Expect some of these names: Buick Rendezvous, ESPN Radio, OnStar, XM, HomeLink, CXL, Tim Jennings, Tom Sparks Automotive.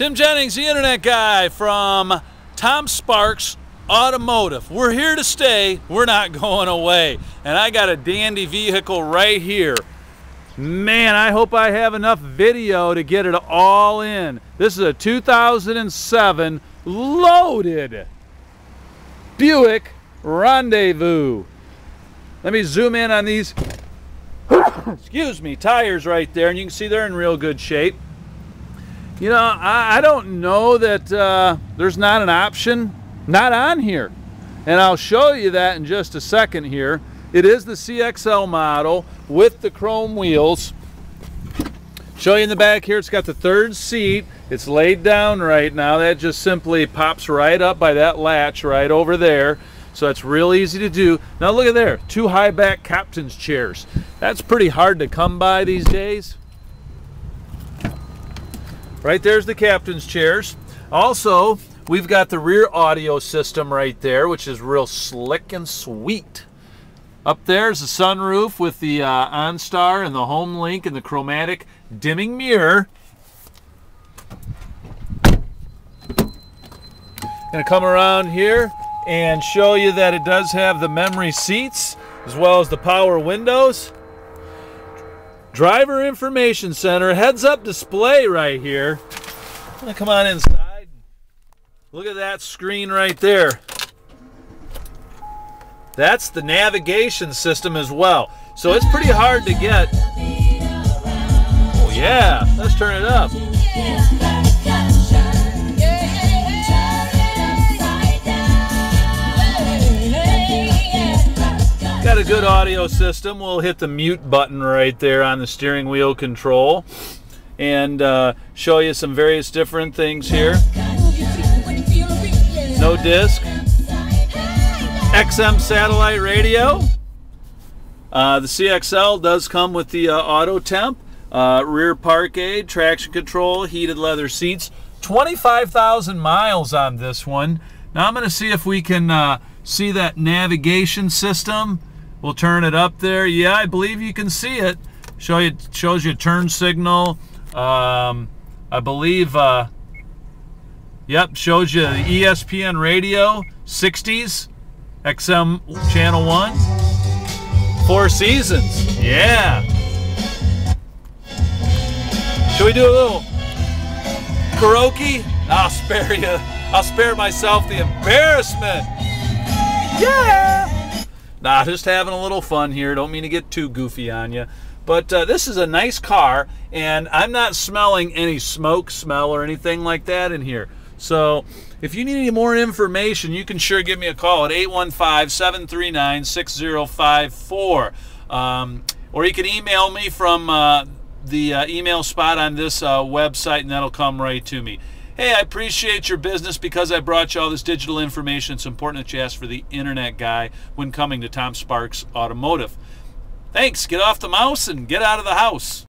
Tim Jennings, the internet guy from Tom Sparks Automotive. We're here to stay. We're not going away. And I got a dandy vehicle right here. Man, I hope I have enough video to get it all in. This is a 2007 loaded Buick Rendezvous. Let me zoom in on these, excuse me, tires right there, and you can see they're in real good shape. You know, I don't know that there's not an option not on here, and I'll show you that in just a second here. It is the CXL model with the chrome wheels. Show you in the back here, it's got the third seat. It's laid down right now. That just simply pops right up by that latch right over there. So that's real easy to do. Now look at there, two high back captain's chairs. That's pretty hard to come by these days. Right there's the captain's chairs. Also, we've got the rear audio system right there, which is real slick and sweet. Up there's the sunroof with the OnStar and the HomeLink and the chromatic dimming mirror. Gonna come around here and show you that it does have the memory seats as well as the power windows. Driver information center, heads-up display right here. I'm gonna come on inside. Look at that screen right there. That's the navigation system as well. So it's pretty hard to get. Oh yeah, let's turn it up. Got a good audio system. We'll hit the mute button right there on the steering wheel control and show you some various different things here. No disc. XM satellite radio. The CXL does come with the auto temp, rear park aid, traction control, heated leather seats. 25,000 miles on this one. Now I'm going to see if we can see that navigation system. We'll turn it up there. Yeah, I believe you can see it. Shows you turn signal. I believe, yep, shows you the ESPN Radio 60s. XM Channel 1, 4 Seasons, yeah. Should we do a little karaoke? I'll spare you, I'll spare myself the embarrassment. Yeah! Nah, just having a little fun here. Don't mean to get too goofy on you. But this is a nice car, and I'm not smelling any smoke smell or anything like that in here. So if you need any more information, you can sure give me a call at 815-739-6054. Or you can email me from the email spot on this website, and that'll come right to me. Hey, I appreciate your business because I brought you all this digital information. It's important that you ask for the internet guy when coming to Tom Sparks Automotive. Thanks. Get off the mouse and get out of the house.